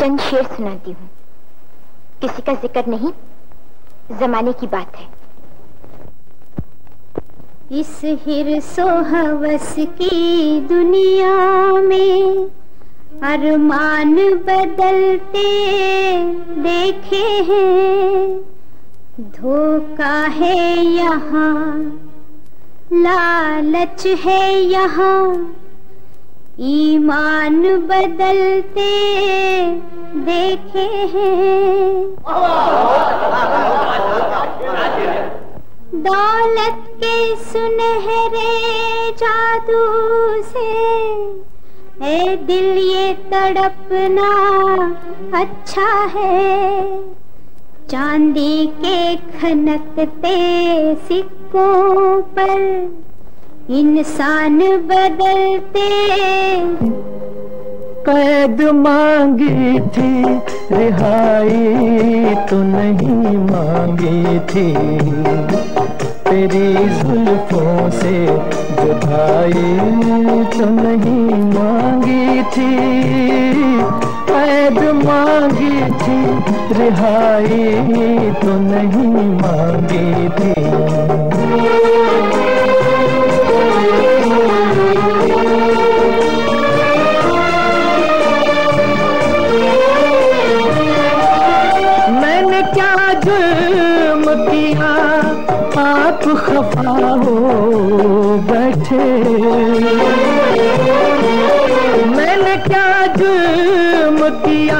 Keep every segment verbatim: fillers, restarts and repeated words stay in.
चंद शेर सुनाती हूँ, किसी का जिक्र नहीं, जमाने की बात है। इस हिर्सो हवस की दुनिया में अरमान बदलते देखे हैं, धोखा है यहाँ, लालच है यहाँ, ईमान बदलते देखे हैं। दौलत के सुनहरे जादू से ए दिल ये तड़पना अच्छा है, चांदी के खनकते सिक्कों पर इंसान बदलते। कैद मांगी थी रिहाई तो नहीं मांगी थी, तेरी जुल्फों से जुदाई तो नहीं मांगी थी, कैद मांगी थी रिहाई तो नहीं मांगी थी। मैंने क्या जुर्म किया आप खफा हो बैठे, मैंने क्या जुर्म किया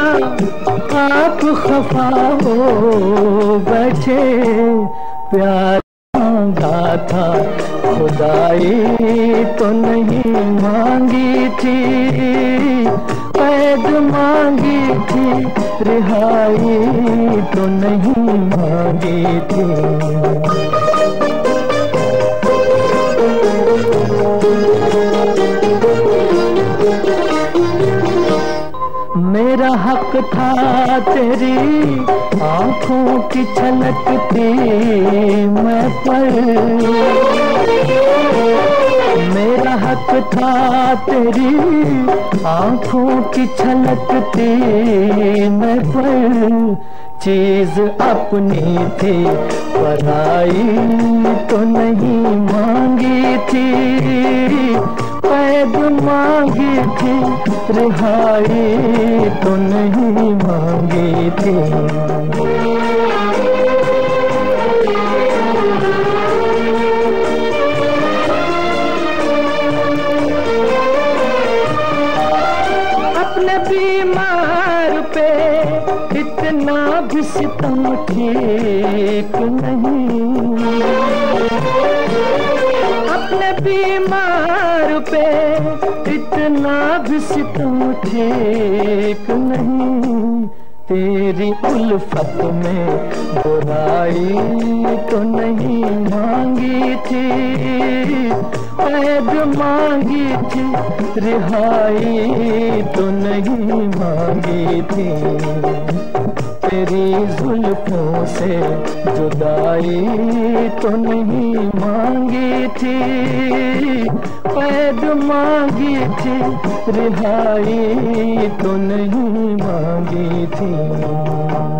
आप खफा हो बैठे, प्यार मांगा था खुदाई तो नहीं मांगी थी, कैद मांगी थी रिहाई तो नहीं मांगी थी। मेरा हक था तेरी आँखों की छलकती मैं पर, मेरा हक था तेरी आँखों की छलकती मैं पर, चीज अपनी थी पराई तो नहीं मांगी थी, कैद मांगी थी रिहाई तो नहीं मांगी थी। अपने बीमार पे इतना भी सितम ठीक नहीं, अपने बीमार पे इतना भी सितम ठीक नहीं, तेरी उल्फत में बुराई तो नहीं मांगी थी, कैद मांगी थी रिहाई तो नहीं मांगी थी, तेरी जुल्फों से जुदाई तो नहीं मांगी थी, कैद मांगी थी रिहाई तो नहीं मांगी थी।